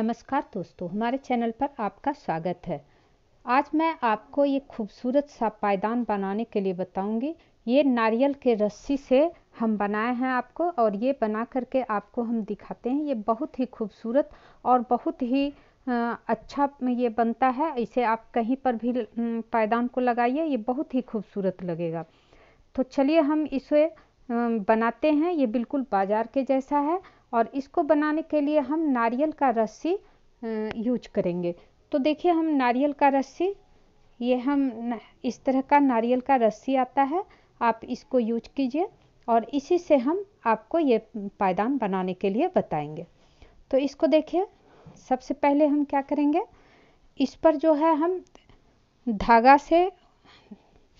नमस्कार दोस्तों, हमारे चैनल पर आपका स्वागत है। आज मैं आपको ये खूबसूरत सा पायदान बनाने के लिए बताऊंगी। ये नारियल के रस्सी से हम बनाए हैं आपको, और ये बना करके आपको हम दिखाते हैं। ये बहुत ही खूबसूरत और बहुत ही अच्छा ये बनता है। इसे आप कहीं पर भी पायदान को लगाइए, ये बहुत ही खूबसूरत लगेगा। तो चलिए हम इसे बनाते हैं। ये बिल्कुल बाजार के जैसा है, और इसको बनाने के लिए हम नारियल का रस्सी यूज करेंगे। तो देखिए, हम नारियल का रस्सी, ये हम इस तरह का नारियल का रस्सी आता है, आप इसको यूज कीजिए और इसी से हम आपको ये पायदान बनाने के लिए बताएंगे। तो इसको देखिए, सबसे पहले हम क्या करेंगे, इस पर जो है हम धागा से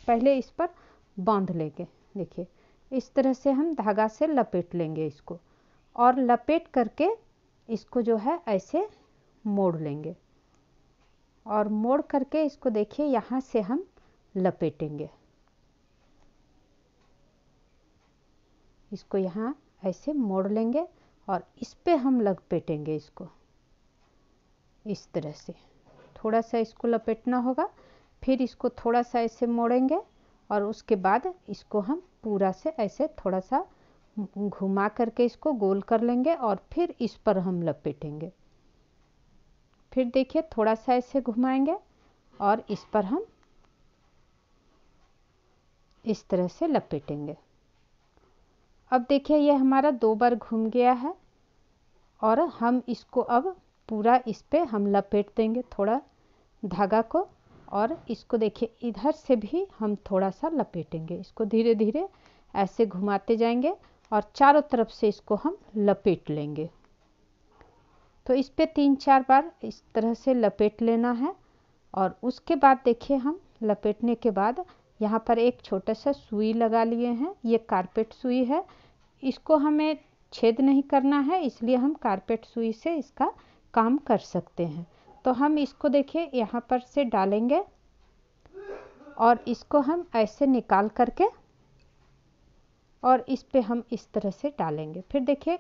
पहले इस पर बांध लेंगे। देखिए, इस तरह से हम धागा से लपेट लेंगे इसको, और लपेट करके इसको जो है ऐसे मोड़ लेंगे, और मोड़ करके इसको देखिए यहाँ से हम लपेटेंगे। इसको यहाँ ऐसे मोड़ लेंगे और इस पे हम लपेटेंगे इसको, इस तरह से थोड़ा सा इसको लपेटना होगा। फिर इसको थोड़ा सा ऐसे मोड़ेंगे, और उसके बाद इसको हम पूरा से ऐसे थोड़ा सा घुमा करके इसको गोल कर लेंगे, और फिर इस पर हम लपेटेंगे। फिर देखिए, थोड़ा सा ऐसे घुमाएंगे और इस पर हम इस तरह से लपेटेंगे। अब देखिए, ये हमारा दो बार घूम गया है, और हम इसको अब पूरा इस पे हम लपेट देंगे थोड़ा धागा को। और इसको देखिए, इधर से भी हम थोड़ा सा लपेटेंगे। इसको धीरे धीरे ऐसे घुमाते जाएंगे और चारों तरफ से इसको हम लपेट लेंगे। तो इस पे 3-4 बार इस तरह से लपेट लेना है। और उसके बाद देखिए, हम लपेटने के बाद यहाँ पर एक छोटा सा सुई लगा लिए हैं। ये कारपेट सुई है, इसको हमें छेद नहीं करना है, इसलिए हम कारपेट सुई से इसका काम कर सकते हैं। तो हम इसको देखिए यहाँ पर से डालेंगे, और इसको हम ऐसे निकाल करके और इस पे हम इस तरह से डालेंगे। फिर देखिए,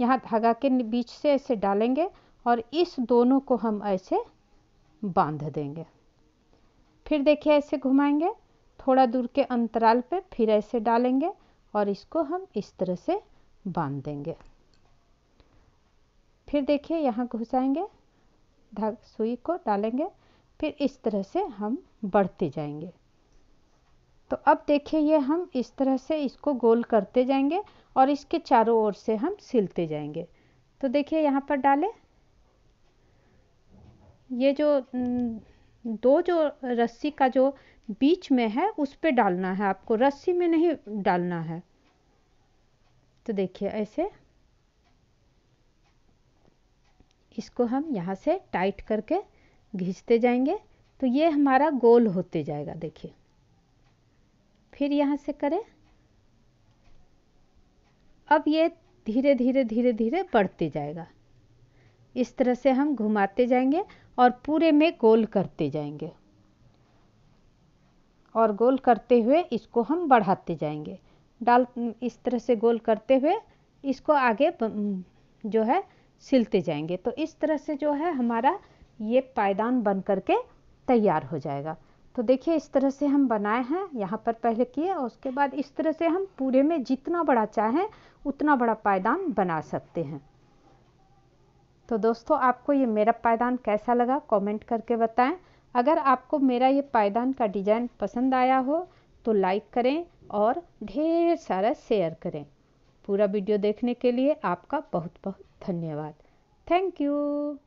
यहाँ धागा के बीच से ऐसे डालेंगे, और इस दोनों को हम ऐसे बांध देंगे। फिर देखिए, ऐसे घुमाएंगे थोड़ा दूर के अंतराल पे, फिर ऐसे डालेंगे और इसको हम इस तरह से बांध देंगे। फिर देखिए, यहाँ घुसाएंगे, धागा सुई को डालेंगे, फिर इस तरह से हम बढ़ते जाएंगे। तो अब देखिए, ये हम इस तरह से इसको गोल करते जाएंगे और इसके चारों ओर से हम सिलते जाएंगे। तो देखिए, यहाँ पर डालें, ये जो दो रस्सी का जो बीच में है उस पे डालना है आपको, रस्सी में नहीं डालना है। तो देखिए, ऐसे इसको हम यहाँ से टाइट करके घिसते जाएंगे, तो ये हमारा गोल होते जाएगा। देखिए, फिर यहाँ से करें। अब ये धीरे धीरे धीरे धीरे बढ़ते जाएगा। इस तरह से हम घुमाते जाएंगे और पूरे में गोल करते जाएंगे, और गोल करते हुए इसको हम बढ़ाते जाएंगे। इस तरह से गोल करते हुए इसको आगे जो है सिलते जाएंगे। तो इस तरह से जो है हमारा ये पायदान बन करके तैयार हो जाएगा। तो देखिए, इस तरह से हम बनाए हैं, यहाँ पर पहले किए, और उसके बाद इस तरह से हम पूरे में जितना बड़ा चाहें उतना बड़ा पायदान बना सकते हैं। तो दोस्तों, आपको ये मेरा पायदान कैसा लगा कमेंट करके बताएं। अगर आपको मेरा ये पायदान का डिज़ाइन पसंद आया हो तो लाइक करें और ढेर सारा शेयर करें। पूरा वीडियो देखने के लिए आपका बहुत बहुत धन्यवाद। Thank you.